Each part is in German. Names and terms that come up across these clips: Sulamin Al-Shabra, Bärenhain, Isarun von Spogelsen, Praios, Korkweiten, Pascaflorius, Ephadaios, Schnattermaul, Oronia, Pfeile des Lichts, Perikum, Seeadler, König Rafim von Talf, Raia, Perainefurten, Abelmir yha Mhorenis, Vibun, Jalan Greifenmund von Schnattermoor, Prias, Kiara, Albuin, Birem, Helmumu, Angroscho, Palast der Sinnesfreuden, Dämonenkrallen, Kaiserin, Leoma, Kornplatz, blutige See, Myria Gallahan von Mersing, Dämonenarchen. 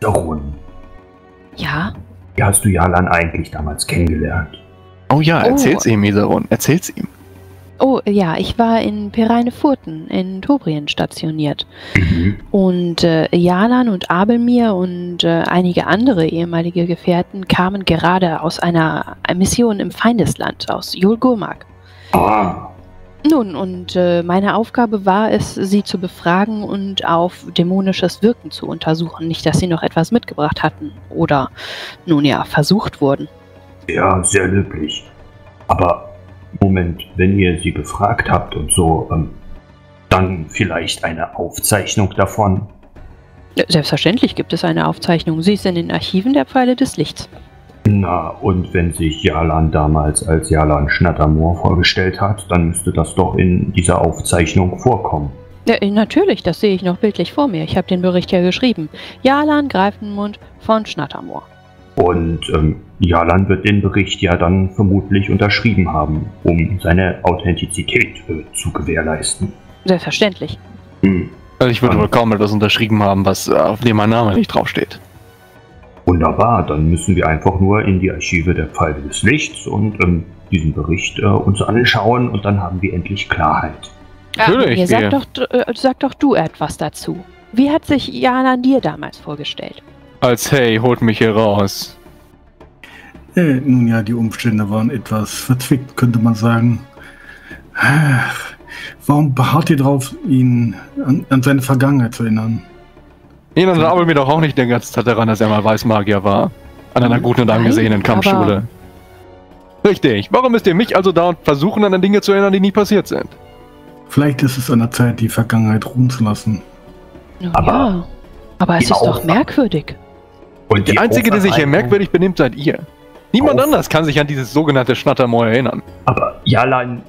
Isarun. Ja? Wie hast du Yarlan eigentlich damals kennengelernt? Oh ja, erzähl's ihm, Isarun, erzähl's ihm. Oh ja, ich war in Perainefurten in Tobrien stationiert. Mhm. Und Yarlan und Abelmir und einige andere ehemalige Gefährten kamen gerade aus einer Mission im Feindesland, aus Yol-Gurmak. Ah. Nun, und meine Aufgabe war es, sie zu befragen und auf dämonisches Wirken zu untersuchen. Nicht, dass sie noch etwas mitgebracht hatten oder, nun ja, versucht wurden. Ja, sehr löblich. Aber Moment, wenn ihr sie befragt habt und so, dann vielleicht eine Aufzeichnung davon? Selbstverständlich gibt es eine Aufzeichnung. Sie ist in den Archiven der Pfeile des Lichts. Na, und wenn sich Yarlan damals als Yarlan Schnattermoor vorgestellt hat, dann müsste das doch in dieser Aufzeichnung vorkommen. Ja, natürlich, das sehe ich noch bildlich vor mir. Ich habe den Bericht ja geschrieben. Jalan Greifenmund von Schnattermoor. Und Yarlan wird den Bericht ja dann vermutlich unterschrieben haben, um seine Authentizität zu gewährleisten. Selbstverständlich. Hm. Also ich würde wohl kaum etwas unterschrieben haben, was auf dem mein Name nicht draufsteht. Wunderbar, dann müssen wir einfach nur in die Archive der Pfeile des Lichts und diesen Bericht uns anschauen und dann haben wir endlich Klarheit. Natürlich. Sag doch du etwas dazu. Wie hat sich Yarlan dir damals vorgestellt? Als hey, holt mich hier raus. Nun ja, die Umstände waren etwas verzwickt, könnte man sagen. Warum beharrt ihr drauf, ihn an seine Vergangenheit zu erinnern? Nee, dann glauben wir doch auch nicht den ganzen Tag daran, dass er mal Weißmagier war. An einer guten und angesehenen Kampfschule. Richtig. Warum müsst ihr mich also da und versuchen, an Dinge zu erinnern, die nie passiert sind? Vielleicht ist es an der Zeit, die Vergangenheit ruhen zu lassen. Ja, aber es ist doch merkwürdig. Und der Einzige, der sich hier merkwürdig benimmt, seid ihr. Niemand anders kann sich an dieses sogenannte Schnattermoor erinnern. Aber Yarlan,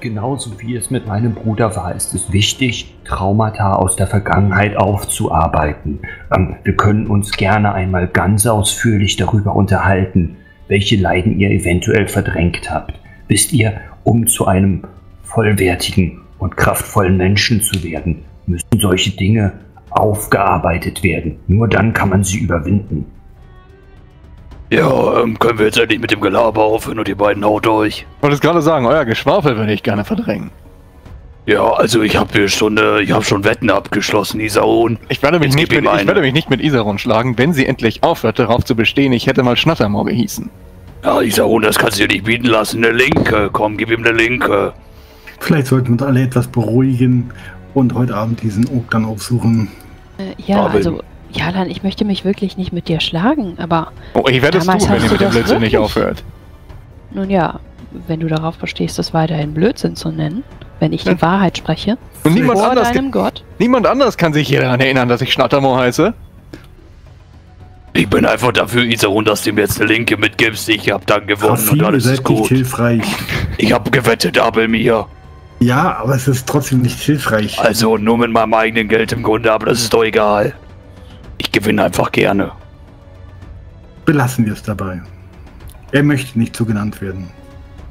genauso wie es mit meinem Bruder war, ist es wichtig, Traumata aus der Vergangenheit aufzuarbeiten. Wir können uns gerne einmal ganz ausführlich darüber unterhalten, welche Leiden ihr eventuell verdrängt habt. Wisst ihr, um zu einem vollwertigen und kraftvollen Menschen zu werden, müssen solche Dinge aufgearbeitet werden. Nur dann kann man sie überwinden. Ja, können wir jetzt endlich mit dem Gelaber aufhören und ihr beiden haut euch? Ich wollte es gerade sagen, euer Geschwafel würde ich gerne verdrängen. Ja, also ich habe hier schon, ich habe schon Wetten abgeschlossen, Isarun. Ich werde mich nicht mit Isarun schlagen, wenn sie endlich aufhört, darauf zu bestehen, ich hätte mal Schnattermaul gehießen. Ja, Isarun, das kannst du dir nicht bieten lassen. Eine Linke, komm, gib ihm eine Linke. Vielleicht sollten wir uns alle etwas beruhigen und heute Abend diesen Uktan aufsuchen. Ja, also... Yarlan, ich möchte mich wirklich nicht mit dir schlagen, aber... Oh, ich werde es tun, wenn ihr mit dem Blödsinn nicht aufhört. Nun ja, wenn du darauf bestehst, es weiterhin Blödsinn zu nennen, wenn ich die Wahrheit spreche. Und niemand anders kann sich hier daran erinnern, dass ich Schnattermoor heiße. Ich bin einfach dafür, Isarun, dass du mir jetzt eine Linke mitgibst. Ich habe dann gewonnen und alles ist gut. Nicht hilfreich. Ich habe gewettet, Abelmir. Ja, aber es ist trotzdem nicht hilfreich. Also nur mit meinem eigenen Geld im Grunde, aber das ist doch egal. Ich gewinne einfach gerne. Belassen wir es dabei. Er möchte nicht so genannt werden.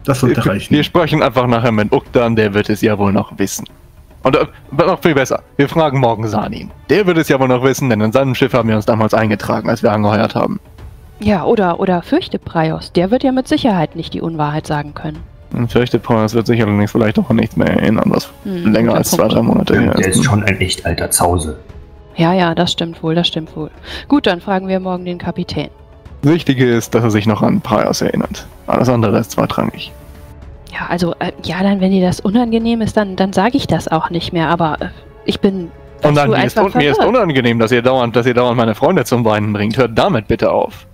Das sollte reichen. Wir sprechen einfach nachher mit Uktan, der wird es ja wohl noch wissen. Und noch viel besser, wir fragen morgen Sanin. Der wird es ja wohl noch wissen, denn in seinem Schiff haben wir uns damals eingetragen, als wir angeheuert haben. Ja, oder fürchte Praios, der wird ja mit Sicherheit nicht die Unwahrheit sagen können. Und fürchte Praios wird sich allerdings vielleicht auch nichts mehr erinnern, was länger als 2, 3 Monate her ist. Der ist schon ein echt alter Zause. Ja, das stimmt wohl, das stimmt wohl. Gut, dann fragen wir morgen den Kapitän. Das Wichtige ist, dass er sich noch an Prias erinnert. Alles andere ist zweitrangig. Ja, also, dann, wenn dir das unangenehm ist, dann sage ich das auch nicht mehr, aber ich bin... Und dann, mir ist unangenehm, dass ihr dauernd meine Freunde zum Weinen bringt. Hört damit bitte auf.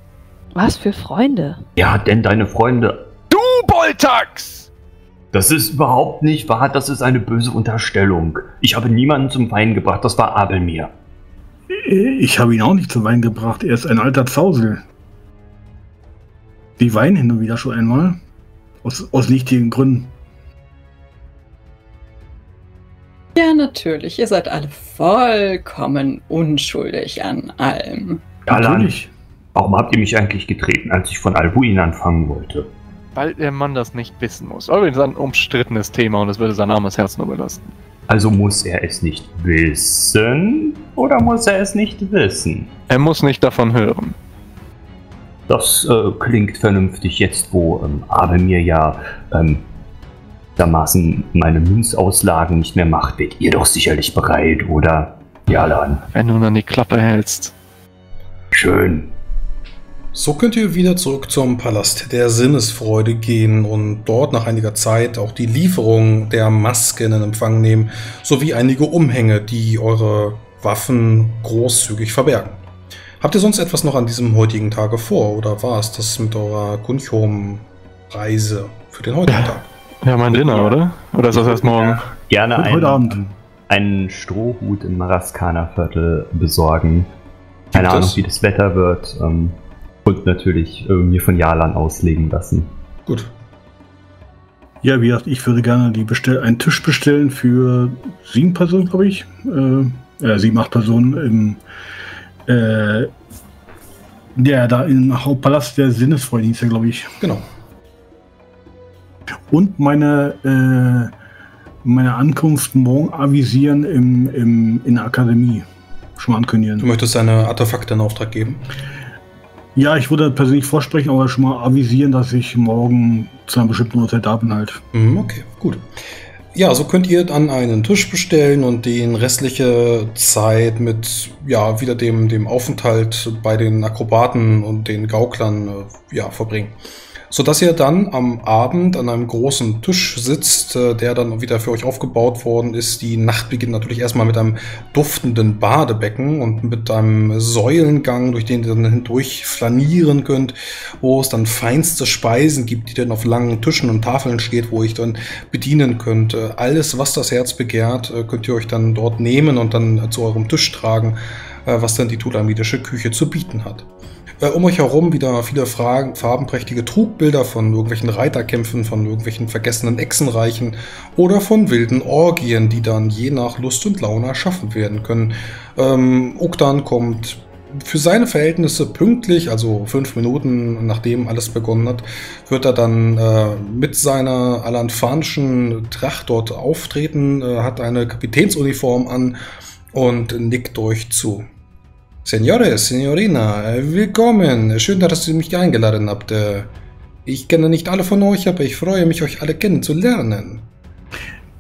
Was für Freunde? Ja, denn deine Freunde... Du, Boltax! Das ist überhaupt nicht wahr, das ist eine böse Unterstellung. Ich habe niemanden zum Weinen gebracht, das war Abelmir. Ich habe ihn auch nicht zum Weinen gebracht, er ist ein alter Zausel. Die weinen hin und wieder schon einmal. Aus nichtigen Gründen. Ja, natürlich. Ihr seid alle vollkommen unschuldig an allem. Ja, natürlich. Warum habt ihr mich eigentlich getreten, als ich von Albuin anfangen wollte? Weil der Mann das nicht wissen muss. Übrigens ein umstrittenes Thema und es würde sein armes Herz nur belasten. Also muss er es nicht wissen oder muss er es nicht wissen? Er muss nicht davon hören. Das klingt vernünftig jetzt, wo Abelmir ja dermaßen meine Münzauslagen nicht mehr macht, werdet ihr doch sicherlich bereit, oder? Yarlan. Wenn du dann die Klappe hältst. Schön. So könnt ihr wieder zurück zum Palast der Sinnesfreude gehen und dort nach einiger Zeit auch die Lieferung der Masken in Empfang nehmen, sowie einige Umhänge, die eure Waffen großzügig verbergen. Habt ihr sonst etwas noch an diesem heutigen Tage vor, oder war es das mit eurer Kunchom-Reise für den heutigen Tag? Ja, mein Dinner, oder? Oder ist das erst morgen? Gerne einen Strohhut im Maraskana-Viertel besorgen. Keine Ahnung, wie das Wetter wird. Und natürlich mir von Yarlan auslegen lassen. Gut. Ja, wie gesagt, ich würde gerne einen Tisch bestellen für 7 Personen, glaube ich. 7, 8 Personen im da im Hauptpalast der Sinnesfreuden, glaube ich. Genau. Und meine Ankunft morgen avisieren in der Akademie. Schon mal ankündigen. Du möchtest deine Artefakte in Auftrag geben? Ja, ich würde persönlich vorsprechen, aber schon mal avisieren, dass ich morgen zu einer bestimmten Uhrzeit da bin halt. Okay, gut. Ja, so könnt ihr dann einen Tisch bestellen und die restliche Zeit mit, ja, wieder dem Aufenthalt bei den Akrobaten und den Gauklern, ja, verbringen. Sodass ihr dann am Abend an einem großen Tisch sitzt, der dann wieder für euch aufgebaut worden ist. Die Nacht beginnt natürlich erstmal mit einem duftenden Badebecken und mit einem Säulengang, durch den ihr dann hindurch flanieren könnt, wo es dann feinste Speisen gibt, die dann auf langen Tischen und Tafeln steht, wo ihr euch dann bedienen könnt. Alles, was das Herz begehrt, könnt ihr euch dann dort nehmen und dann zu eurem Tisch tragen, was dann die tulamidische Küche zu bieten hat. Um euch herum wieder viele farbenprächtige Trugbilder von irgendwelchen Reiterkämpfen, von irgendwelchen vergessenen Echsenreichen oder von wilden Orgien, die dann je nach Lust und Laune erschaffen werden können. Uktan kommt für seine Verhältnisse pünktlich, also 5 Minuten nachdem alles begonnen hat, wird er dann mit seiner alanfanischen Tracht dort auftreten, hat eine Kapitänsuniform an und nickt euch zu. Senores, Senorina, willkommen. Schön, dass ihr mich eingeladen habt. Ich kenne nicht alle von euch, aber ich freue mich, euch alle kennenzulernen.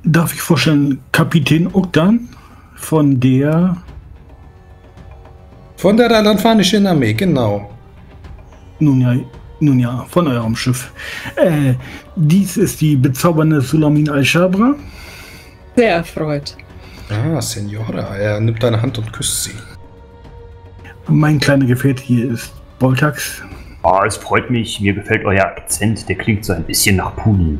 Darf ich vorstellen, Kapitän Uktan von der... Von der alanfanischen Armee, genau. Nun ja, von eurem Schiff. Dies ist die bezaubernde Sulamin Al-Shabra. Sehr erfreut. Ah, Senora, er nimmt deine Hand und küsst sie. Mein kleiner Gefährte hier ist Boltax. Oh, es freut mich. Mir gefällt euer Akzent. Der klingt so ein bisschen nach Punin.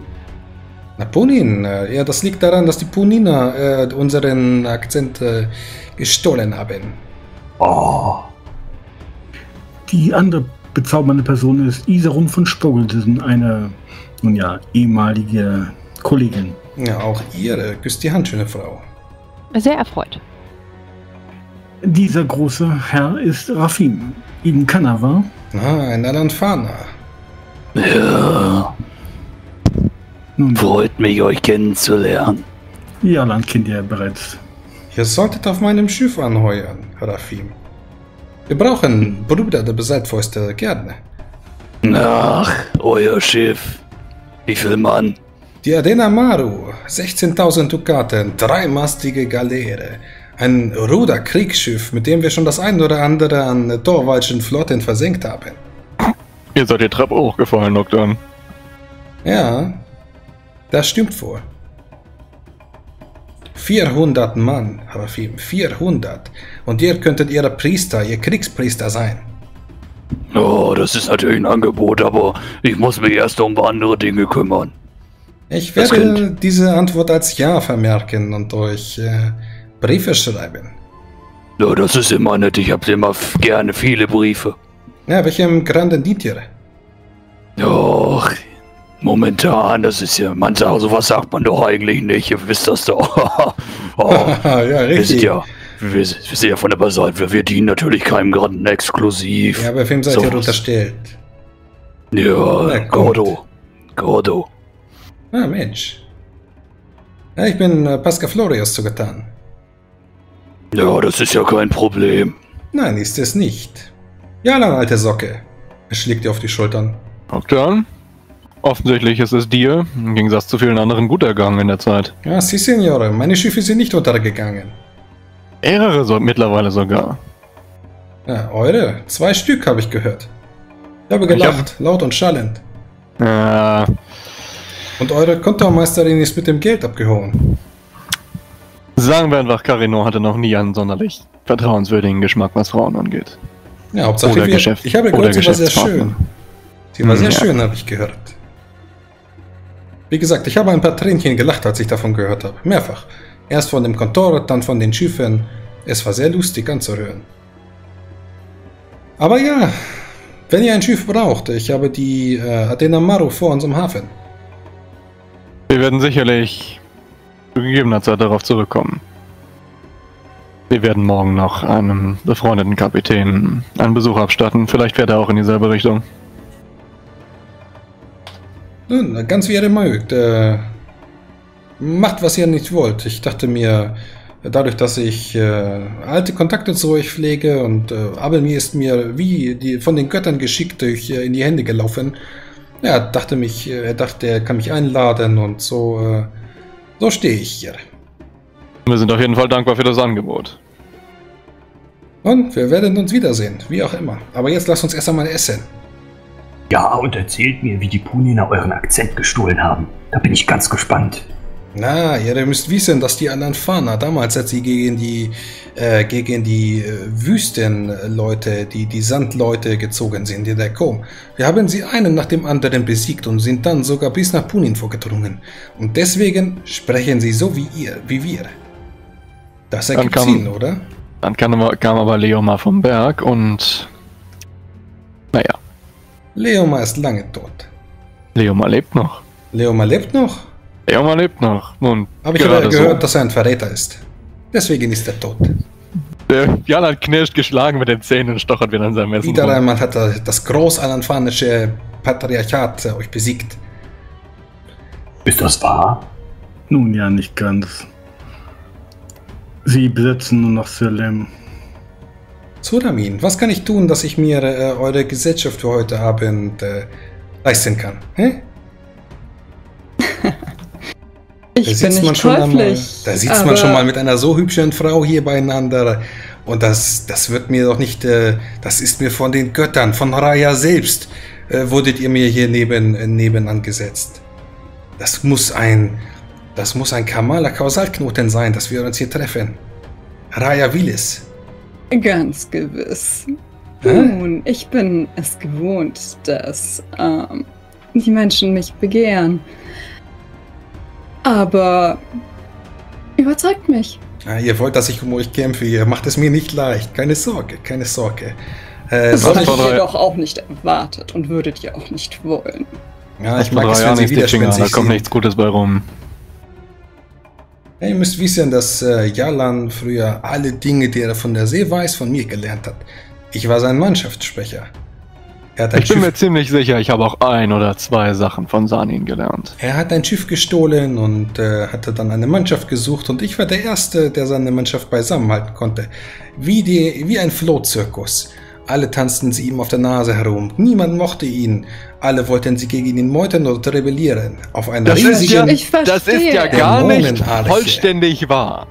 Nach Punin? Ja, das liegt daran, dass die Puniner unseren Akzent gestohlen haben. Oh. Die andere bezaubernde Person ist Isarun von Spogelsen, eine, nun ja, ehemalige Kollegin. Ja, auch ihr küsst die Hand, schöne Frau. Sehr erfreut. Dieser große Herr ist Rafim, in Kanava. Ah, ein Alanfana. Ja. Nun, freut mich, euch kennenzulernen. Yarlan kennt ihr bereits. Ihr solltet auf meinem Schiff anheuern, Rafim. Wir brauchen Brüder der Beseitfäuste gerne. Ach, euer Schiff. Wie viel Mann? Die Arena Maru, 16.000 Dukaten, 3-mastige Galeere. Ein Ruderkriegsschiff, mit dem wir schon das ein oder andere an torwalschen Flotten versenkt haben. Ihr seid die Treppe hochgefallen, Uktan. Ja, das stimmt wohl. 400 Mann, Rafim, 400. Und ihr könntet ihr Kriegspriester sein. Oh, das ist natürlich ein Angebot, aber ich muss mich erst um andere Dinge kümmern. Ich werde diese Antwort als Ja vermerken und euch... Briefe schreiben. Ja, das ist immer nett. Ich habe immer gerne viele Briefe. Ja, welchem Granden dient ihr? Doch, momentan, das ist ja... Man sagt, sowas sagt man doch eigentlich nicht. Ihr wisst das doch. Oh, ja, richtig. Wir sind ja von der Seite. Wir dienen natürlich keinem Granden exklusiv. Ja, aber wem seid ihr unterstellt? Ja, Gordo. Ah, Mensch. Ja, ich bin Pascaflorius zugetan. Ja, das ist ja kein Problem. Nein, ist es nicht. Ja, lang, alte Socke. Er schlägt dir auf die Schultern. Uktan, offensichtlich ist es dir, im Gegensatz zu vielen anderen, gut ergangen in der Zeit. Ja, Sie, Signore, meine Schiffe sind nicht untergegangen. Mehrere so, mittlerweile sogar. Ja, eure? 2 Stück, habe ich gehört. Ich habe gelacht, laut und schallend. Ja. Und eure Kontormeisterin ist mit dem Geld abgehauen. Sagen wir einfach, Carino hatte noch nie einen sonderlich vertrauenswürdigen Geschmack, was Frauen angeht. Ja, Hauptsache oder Geschäft. Ich habe gehört, sie war sehr schön. Sie war sehr schön, habe ich gehört. Wie gesagt, ich habe ein paar Tränchen gelacht, als ich davon gehört habe. Mehrfach. Erst von dem Kontor, dann von den Schiffen. Es war sehr lustig anzuhören. Aber ja, wenn ihr ein Schiff braucht, ich habe die Arena Maru vor unserem Hafen. Wir werden sicherlich zu gegebener Zeit darauf zurückkommen. Wir werden morgen noch einem befreundeten Kapitän einen Besuch abstatten. Vielleicht fährt er auch in dieselbe Richtung. Nun, ganz wie ihr mögt. Macht, was ihr nicht wollt. Ich dachte mir, dadurch, dass ich alte Kontakte zu euch pflege und Abelmir ist mir wie von den Göttern geschickt in die Hände gelaufen. Ja, er dachte, er kann mich einladen und so, so stehe ich hier. Wir sind auf jeden Fall dankbar für das Angebot. Und wir werden uns wiedersehen, wie auch immer. Aber jetzt lasst uns erst einmal essen. Ja, und erzählt mir, wie die Punina euren Akzent gestohlen haben. Da bin ich ganz gespannt. Na, ihr müsst wissen, dass die Alanfana damals, als sie gegen die Wüstenleute, die Sandleute gezogen sind in der Kom, wir haben sie einen nach dem anderen besiegt und sind dann sogar bis nach Punin vorgedrungen. Und deswegen sprechen sie so wie wir. Das ergibt Sinn, oder? Dann kam aber Leoma vom Berg und... naja. Leoma ist lange tot. Leoma lebt noch. Leoma lebt noch? Ja, man lebt noch. Nun, aber ich habe gehört, dass er ein Verräter ist. Deswegen ist er tot. Der Yarlan knirscht geschlagen mit den Zähnen und stochert wieder an seinem Messer. Wieder einmal hat er das großalanfanische Patriarchat euch besiegt. Ist das wahr? Nun ja, nicht ganz. Sie besetzen nur noch Sulamin. Sulamin, was kann ich tun, dass ich mir eure Gesellschaft für heute Abend leisten kann? Hä? Da sitzt man schon mal mit einer so hübschen Frau hier beieinander. Und das wird mir doch nicht... das ist mir von den Göttern, von Raia selbst, wurdet ihr mir hier nebenan gesetzt. Das muss ein kamaler Kausalknoten sein, dass wir uns hier treffen. Raia will es. Ganz gewiss. Nun, ich bin es gewohnt, dass die Menschen mich begehren. Aber überzeugt mich. Ah, ihr wollt, dass ich um euch kämpfe. Ihr macht es mir nicht leicht. Keine Sorge, keine Sorge. Das hätte ich jedoch auch nicht erwartet und würdet ihr auch nicht wollen. Ja, ich mag es, wenn sie widerspenstig sind. Da kommt nichts Gutes bei rum. Ja, ihr müsst wissen, dass Yarlan früher alle Dinge, die er von der See weiß, von mir gelernt hat. Ich war sein Mannschaftssprecher. Ich bin mir ziemlich sicher, ich habe auch 1 oder 2 Sachen von Sanin gelernt. Er hat ein Schiff gestohlen und hatte dann eine Mannschaft gesucht und ich war der Erste, der seine Mannschaft beisammenhalten konnte. Wie ein Flohzirkus. Alle tanzten sie ihm auf der Nase herum. Niemand mochte ihn. Alle wollten sie gegen ihn meutern oder rebellieren. Auf einer riesigen Dämonenarche. Das ist ja gar nicht vollständig wahr.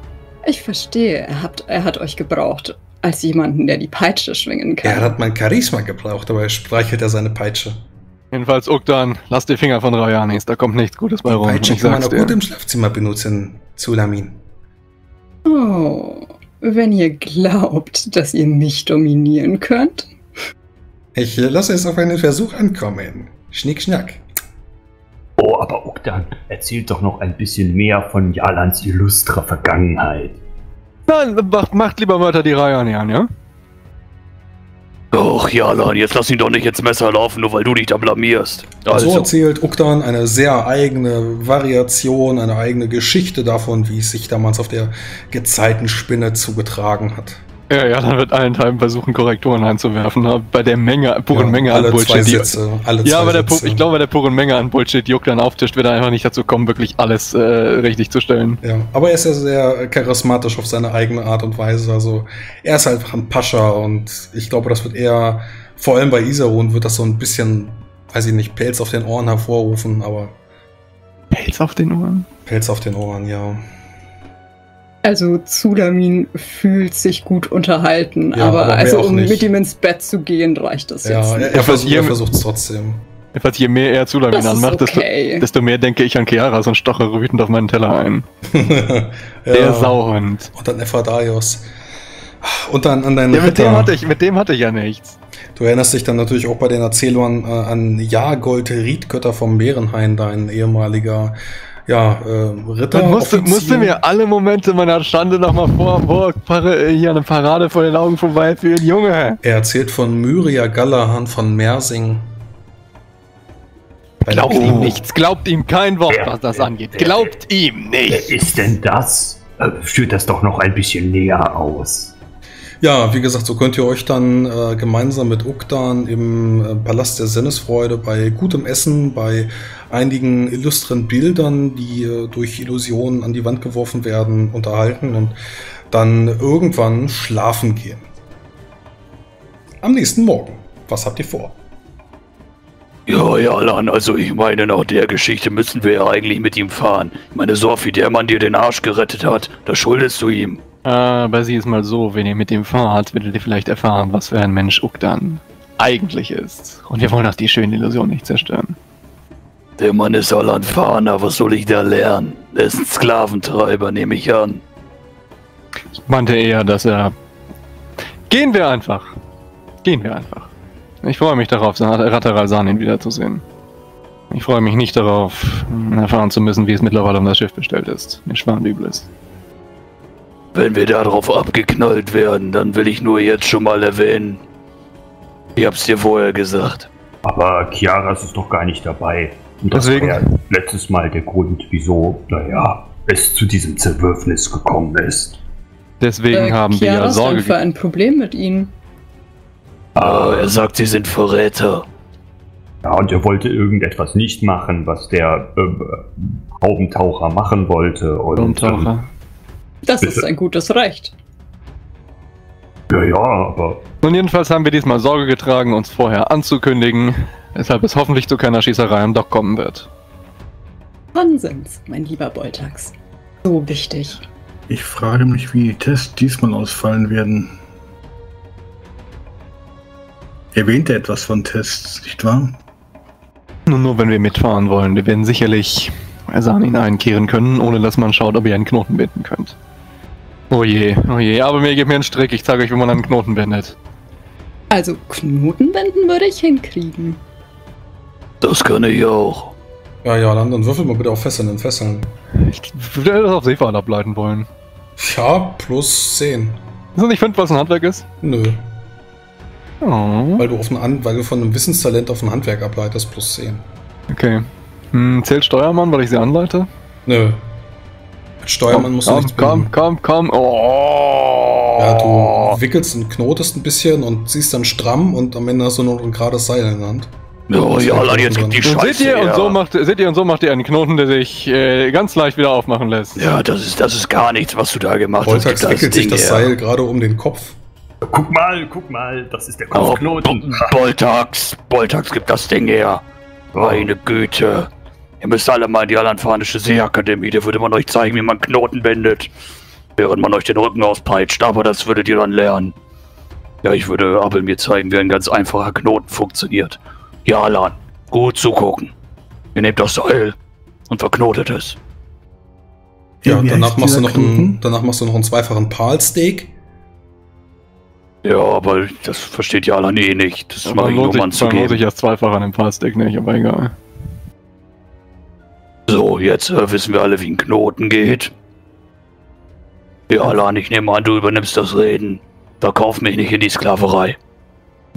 Ich verstehe, er hat euch gebraucht. Als jemanden, der die Peitsche schwingen kann. Er hat mein Charisma gebraucht, aber er streichelt ja seine Peitsche. Jedenfalls, Uktan, lass die Finger von Rayanis, da kommt nichts Gutes bei rum. Die Peitsche kann man auch gut im Schlafzimmer benutzen, Sulamin. Oh, wenn ihr glaubt, dass ihr mich dominieren könnt? Ich lasse es auf einen Versuch ankommen. Schnick, schnack. Oh, aber Uktan, erzählt doch noch ein bisschen mehr von Yarlans illustrer Vergangenheit. Nein, macht lieber weiter die Reihe an, ja? Och, Yarlan, jetzt lass ihn doch nicht ins Messer laufen, nur weil du dich da blamierst. Also. So erzählt Uktan eine sehr eigene Variation, eine eigene Geschichte davon, wie es sich damals auf der Gezeitenspinne zugetragen hat. Ja, dann wird allenthalben versuchen, Korrekturen einzuwerfen, ne? Bei der Menge, puren Menge an Bullshit, ich glaube, bei der puren Menge an Bullshit, die Uktan auftischt, wird er einfach nicht dazu kommen, wirklich alles richtig zu stellen. Ja, aber er ist ja sehr charismatisch auf seine eigene Art und Weise, also er ist halt ein Pascha und ich glaube, das wird eher, vor allem bei Isarun, wird das so ein bisschen, weiß ich nicht, Pelz auf den Ohren hervorrufen, aber... Pelz auf den Ohren? Pelz auf den Ohren, ja. Also Sulamin fühlt sich gut unterhalten, ja, aber also um nicht mit ihm ins Bett zu gehen, reicht das ja, jetzt nicht. Er versucht es trotzdem. Je mehr er Sulamin anmacht, okay, desto mehr denke ich an Kiara und stochere wütend auf meinen Teller ein. Ja. Der Sauhund. Und dann Ephadaios. Und dann an deinen Ritter. Mit dem hatte ich ja nichts. Du erinnerst dich dann natürlich auch bei den Erzählungen an Jargold Riedgötter vom Bärenhain, dein ehemaliger... Ja, Ritter. Man musste mir alle Momente meiner Schande nochmal vor hier eine Parade vor den Augen vorbeiführen, Junge. Er erzählt von Myria Gallahan von Mersing. Glaubt ihm nichts, glaubt ihm kein Wort, was das angeht. Glaubt ihm nicht. Wer ist denn das? Führt das doch noch ein bisschen näher aus. Ja, wie gesagt, so könnt ihr euch dann gemeinsam mit Uktan im Palast der Sinnesfreude bei gutem Essen, bei einigen illustren Bildern, die durch Illusionen an die Wand geworfen werden, unterhalten und dann irgendwann schlafen gehen. Am nächsten Morgen. Was habt ihr vor? Ja, Yarlan, also ich meine, nach der Geschichte müssen wir ja eigentlich mit ihm fahren. Ich meine, Sophie, der Mann, der dir den Arsch gerettet hat, da schuldest du ihm. Aber sieh es mal so, wenn ihr mit ihm fahrt, werdet ihr vielleicht erfahren, was für ein Mensch Uktan eigentlich ist. Und wir wollen auch die schöne Illusion nicht zerstören. Der Mann ist Hollandfahrer, was soll ich da lernen? Er ist ein Sklaventreiber, nehme ich an. Ich meinte eher, dass er... Gehen wir einfach! Gehen wir einfach. Ich freue mich darauf, Rateral Sanin wiederzusehen. Ich freue mich nicht darauf, erfahren zu müssen, wie es mittlerweile um das Schiff bestellt ist. Mir schwanübel ist. Wenn wir darauf abgeknallt werden, dann will ich nur jetzt schon mal erwähnen. Ich hab's dir vorher gesagt. Aber Kiara ist doch gar nicht dabei. Und deswegen, das war ja letztes Mal der Grund, wieso, naja, es zu diesem Zerwürfnis gekommen ist. Deswegen haben wir ja Sorge. Kiara hat ein Problem mit ihnen. Ah, er sagt, sie sind Verräter. Ja, und er wollte irgendetwas nicht machen, was der Haubentaucher machen wollte. Haubentaucher. Das ist ein gutes Recht. Ja, aber... Nun jedenfalls haben wir diesmal Sorge getragen, uns vorher anzukündigen, weshalb es hoffentlich zu keiner Schießerei am Dock kommen wird. Konsens, mein lieber Boltax. So wichtig. Ich frage mich, wie die Tests diesmal ausfallen werden. Erwähnt er etwas von Tests, nicht wahr? Nur wenn wir mitfahren wollen. Wir werden sicherlich Sanin einkehren können, ohne dass man schaut, ob ihr einen Knoten binden könnt. Oh je, aber mir gibt mir einen Strick, ich zeige euch, wie man einen Knoten bindet. Also Knoten binden würde ich hinkriegen. Das kann ich auch. Ja, dann würfel mal bitte auf Fesseln und Fesseln. Ich würde das auf Seefahrt ableiten wollen. Ja, plus 10. Ist das nicht 5, was ein Handwerk ist? Nö. Oh. Weil du von einem Wissenstalent auf ein Handwerk ableitest, plus 10. Okay. Zählt Steuermann, weil ich sie anleite? Nö. Mit Steuermann musst du nicht binden. Komm. Oh. Ja, du wickelst und knotest ein bisschen und ziehst dann stramm und am Ende hast du nur ein gerades Seil in der Hand. Oh ja, jetzt gibt die Scheiße. Seht ihr, und so macht ihr einen Knoten, der sich ganz leicht wieder aufmachen lässt. Ja, das ist gar nichts, was du da gemacht hast. Boltax wickelt sich das Seil gerade um den Kopf. Guck mal, das ist der Kopfknoten. Boltax, gib das Ding her. Meine Güte. Ihr müsst alle mal in die Yarlanfanische Seeakademie, da würde man euch zeigen, wie man Knoten bindet. Während man euch den Rücken auspeitscht, aber das würdet ihr dann lernen. Ja, ich würde Abelmir zeigen, wie ein ganz einfacher Knoten funktioniert. Yarlan, gut zugucken. Ihr nehmt das Seil und verknotet es. Ja, danach machst du noch einen zweifachen Palsteak. Ja, aber das versteht Yarlan nicht. Das mache ich nur mal anzugeben. Dann muss ich erst zweifach an dem Palsteak nicht, aber egal. So, jetzt wissen wir alle, wie ein Knoten geht. Yarlan, ich nehme an, du übernimmst das Reden. Verkauf mich nicht in die Sklaverei.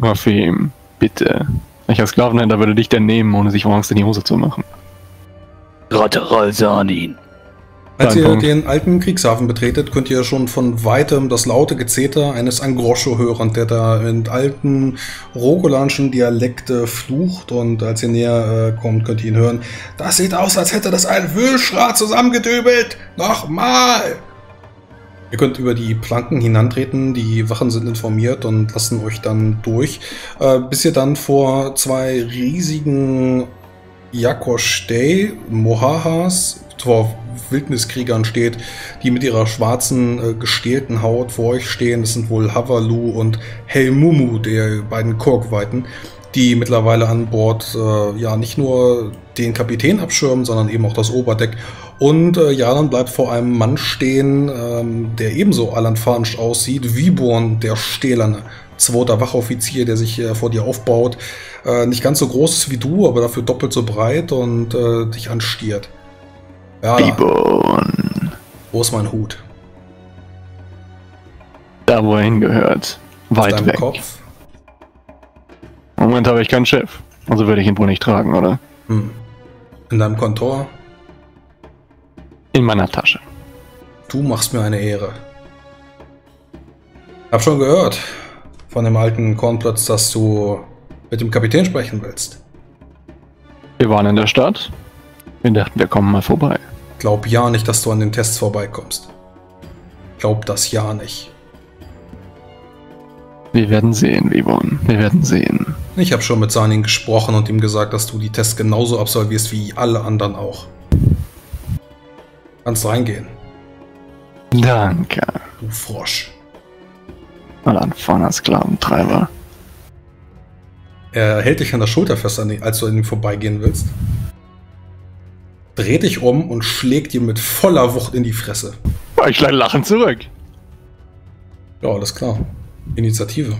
Rafim, bitte. Welcher Sklavenhändler würde dich denn nehmen, ohne sich Angst in die Hose zu machen? Rateral Sanin. Als ihr den alten Kriegshafen betretet, könnt ihr schon von weitem das laute Gezeter eines Angroscho hören, der da in alten rogolanischen Dialekte flucht, und als ihr näher kommt, könnt ihr ihn hören. Das sieht aus, als hätte das ein Wühlschrat zusammengedübelt! Nochmal! Ihr könnt über die Planken hinantreten, die Wachen sind informiert und lassen euch dann durch, bis ihr dann vor zwei riesigen Yakoshtai, Mohahas, vor Wildniskriegern steht, die mit ihrer schwarzen, gestählten Haut vor euch stehen. Das sind wohl Havalu und Helmumu, der beiden Korkweiten, die mittlerweile an Bord ja nicht nur den Kapitän abschirmen, sondern eben auch das Oberdeck. Und Yarlan bleibt vor einem Mann stehen, der ebenso alanfanisch aussieht, Vibun, der Stählerne. Zweiter Wachoffizier, der sich vor dir aufbaut. Nicht ganz so groß wie du, aber dafür doppelt so breit und dich anstiert. Ja. Vibun. Wo ist mein Hut? Da, wo er hingehört. Weit weg. Kopf? Moment, habe ich kein Schiff. Also würde ich ihn wohl nicht tragen, oder? Hm. In deinem Kontor? In meiner Tasche. Du machst mir eine Ehre. Hab schon gehört von dem alten Kornplatz, dass du mit dem Kapitän sprechen willst. Wir waren in der Stadt. Wir dachten, wir kommen mal vorbei. Glaub ja nicht, dass du an den Tests vorbeikommst. Glaub das ja nicht. Wir werden sehen, Vibun. Wir werden sehen. Ich habe schon mit Sanin gesprochen und ihm gesagt, dass du die Tests genauso absolvierst wie alle anderen auch. Kannst reingehen. Danke. Du Frosch. Alanfanas Sklaventreiber. Er hält dich an der Schulter fest, als du an ihm vorbeigehen willst. Dreht dich um und schlägt dir mit voller Wucht in die Fresse. Ich schlage lachend zurück. Ja, alles klar. Initiative.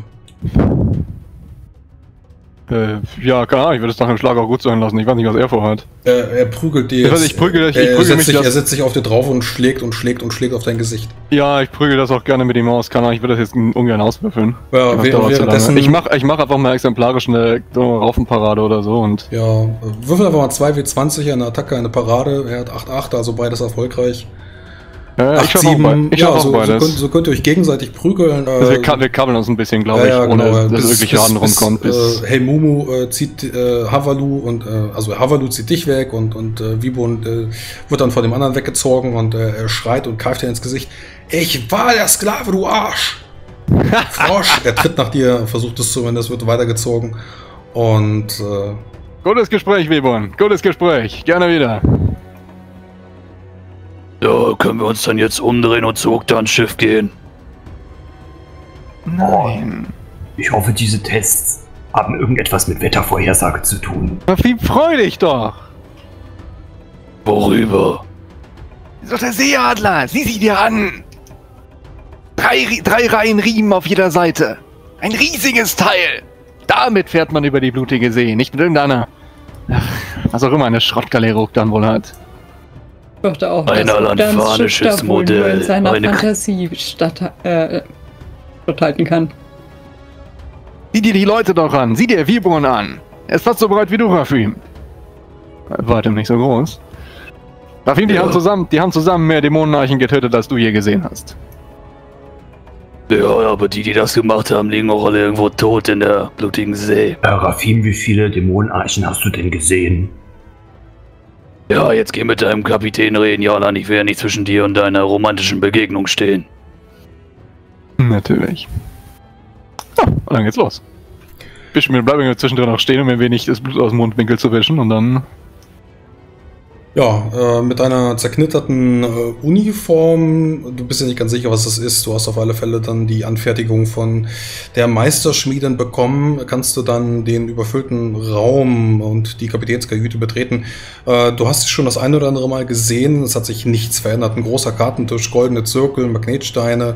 Ja, keine Ahnung, ich würde es nach dem Schlag auch gut sein lassen. Ich weiß nicht, was er vorhat. Er prügelt dir. Er setzt sich auf dir drauf und schlägt auf dein Gesicht. Ja, ich prügel das auch gerne mit ihm aus. Keine Ahnung, ich würde das jetzt ungern auswürfeln. Ja, ich mach einfach mal exemplarisch eine Raufenparade oder so. Und ja, würfel einfach mal 2W20, eine Attacke, eine Parade. Er hat 8-8, also beides erfolgreich. Ich schaff auch beides. So könnt ihr euch gegenseitig prügeln. Also wir kabbeln uns ein bisschen, glaube ich, ohne dass wirklich Schaden rumkommt. Helmumu zieht Havalu und also Havalu zieht dich weg und Vibun wird dann von dem anderen weggezogen und er schreit und greift dir ins Gesicht. Ich war der Sklave, du Arsch! Frosch! Er tritt nach dir, versucht es zumindest, wird weitergezogen und gutes Gespräch, Vibun. Gutes Gespräch. Gerne wieder. So, können wir uns dann jetzt umdrehen und zu Uktan ans Schiff gehen? Nein. Ich hoffe, diese Tests haben irgendetwas mit Wettervorhersage zu tun. Rafim, freu dich doch! Worüber? Das ist doch der Seeadler! Sieh sie dir an! Drei Reihen Riemen auf jeder Seite. Ein riesiges Teil! Damit fährt man über die blutige See, nicht mit irgendeiner... Was auch immer eine Schrottgalerie Uktan wohl hat. Ich dachte auch, ein alanfanisches Modell in seiner Fantasie statthalten kann. Sieh dir die Leute doch an! Sieh dir Vibun an! Er ist fast so breit wie du, Rafim. Weitem nicht so groß. Rafim, ja. die haben zusammen mehr Dämonenarchen getötet, als du je gesehen hast. Ja, aber die das gemacht haben, liegen auch alle irgendwo tot in der blutigen See. Rafim, wie viele Dämonenarchen hast du denn gesehen? Ja, jetzt geh mit deinem Kapitän reden, Yarlan. Ich will ja nicht zwischen dir und deiner romantischen Begegnung stehen. Natürlich. Ja, und dann geht's los. Wir bleiben ja zwischendrin auch stehen, um ein wenig das Blut aus dem Mundwinkel zu wischen und dann... Ja, mit einer zerknitterten Uniform, du bist ja nicht ganz sicher, was das ist, du hast auf alle Fälle dann die Anfertigung von der Meisterschmiedin bekommen, kannst du dann den überfüllten Raum und die Kapitänskajüte betreten. Du hast schon das eine oder andere Mal gesehen, es hat sich nichts verändert, ein großer Kartentisch, goldene Zirkel, Magnetsteine,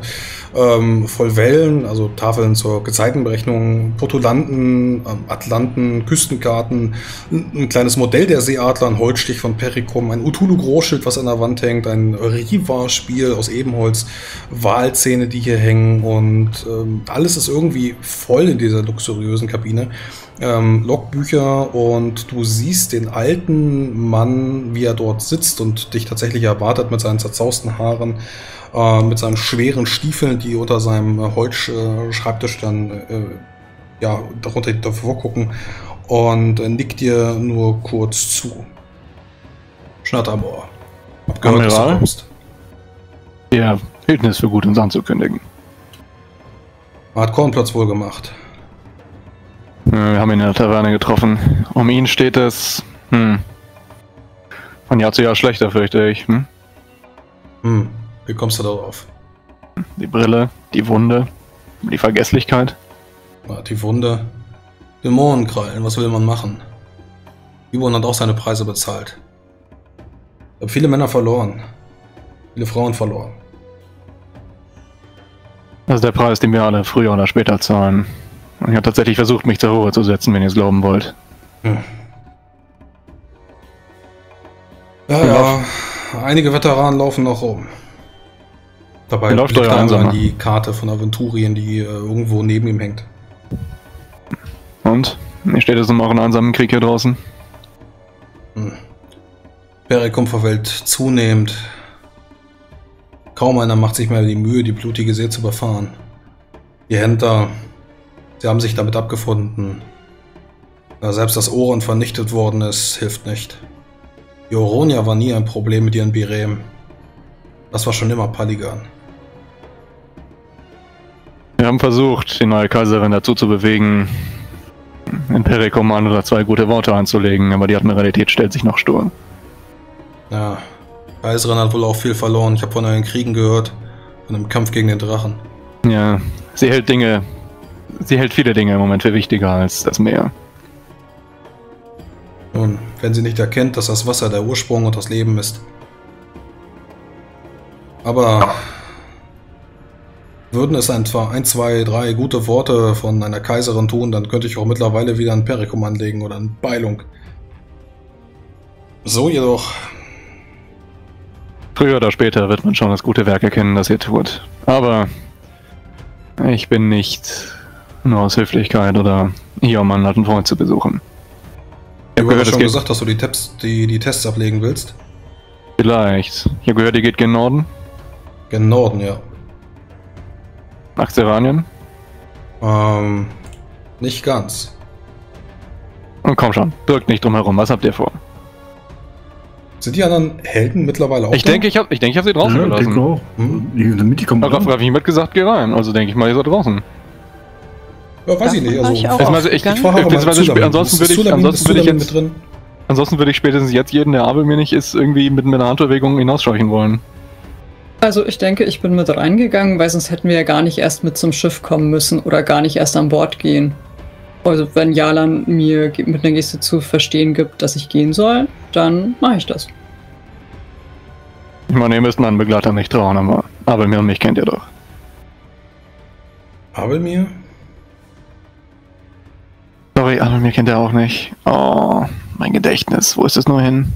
voll Wellen, also Tafeln zur Gezeitenberechnung, Potulanten, Atlanten, Küstenkarten, ein kleines Modell der Seeadler, ein Holzstich von Perikum, Perikum, ein Utulu-Großschild, was an der Wand hängt, ein Riva-Spiel aus Ebenholz, Walzähne, die hier hängen und alles ist irgendwie voll in dieser luxuriösen Kabine. Logbücher und du siehst den alten Mann, wie er dort sitzt und dich tatsächlich erwartet mit seinen zerzausten Haaren, mit seinen schweren Stiefeln, die unter seinem Holzschreibtisch dann ja, davor gucken und nickt dir nur kurz zu. Schnattermoor. Hab gehört, dass du kommst. Der hielten es für gut, uns anzukündigen. Hat Kornplatz wohl gemacht. Wir haben ihn in der Taverne getroffen. Um ihn steht es von Jahr zu Jahr schlechter, fürchte ich. Wie kommst du darauf? Die Brille, die Wunde, die Vergesslichkeit. Die Wunde. Dämonenkrallen, was will man machen? Vibun hat auch seine Preise bezahlt. Ich habe viele Männer verloren. Viele Frauen verloren. Das ist der Preis, den wir alle früher oder später zahlen. Und ich habe tatsächlich versucht, mich zur Ruhe zu setzen, wenn ihr es glauben wollt. Ja, einige Veteranen laufen noch rum. Dabei blickt er an die Karte von Aventurien, die irgendwo neben ihm hängt. Und? Wie steht es um euren einsamen Krieg hier draußen? Perikum verfällt zunehmend. Kaum einer macht sich mehr die Mühe, die blutige See zu befahren. Die Händler, sie haben sich damit abgefunden. Da selbst das Ohren vernichtet worden ist, hilft nicht. Die Oronia war nie ein Problem mit ihren Birem. Das war schon immer Paligan. Wir haben versucht, die neue Kaiserin dazu zu bewegen, in Perikum ein oder zwei gute Worte einzulegen, aber die Admiralität stellt sich noch stur. Ja, Kaiserin hat wohl auch viel verloren. Ich habe von euren Kriegen gehört, von einem Kampf gegen den Drachen. Ja, sie hält viele Dinge im Moment für wichtiger als das Meer. Nun, wenn sie nicht erkennt, dass das Wasser der Ursprung und das Leben ist. Aber würden es etwa ein, zwei, drei gute Worte von einer Kaiserin tun, dann könnte ich auch mittlerweile wieder ein Perikum anlegen oder eine Beilung. So jedoch. Früher oder später wird man schon das gute Werk erkennen, das ihr tut. Aber ich bin nicht nur aus Höflichkeit oder hier, um einen alten Freund zu besuchen. Ich habe gehört, schon gesagt, dass du die Tests ablegen willst. Vielleicht. Ich habe gehört, ihr geht gen Norden. Gen Norden, ja. Nach Seranien? Nicht ganz. Und komm schon, birgt nicht drum herum. Was habt ihr vor? Sind die anderen Helden mittlerweile auch? Ich denke, ich hab sie draußen gelassen. Auch. Die kommen darauf habe ich nicht gesagt, geh rein. Also denke ich mal, ihr seid draußen. Ja, weiß ich nicht. Also ansonsten würde ich spätestens jetzt jeden, der Abelmir nicht ist, irgendwie mit einer Handbewegung hinausscheuchen wollen. Also ich denke, ich bin mit reingegangen, weil sonst hätten wir ja gar nicht erst mit zum Schiff kommen müssen oder gar nicht erst an Bord gehen. Also wenn Yarlan mir mit einer Geste zu verstehen gibt, dass ich gehen soll, dann mache ich das. Ich meine, ihr müsst meinen Begleiter nicht trauen, aber Abelmir und mich kennt ihr doch. Abelmir? Sorry, Abelmir kennt ihr auch nicht. Oh, mein Gedächtnis, wo ist es nur hin?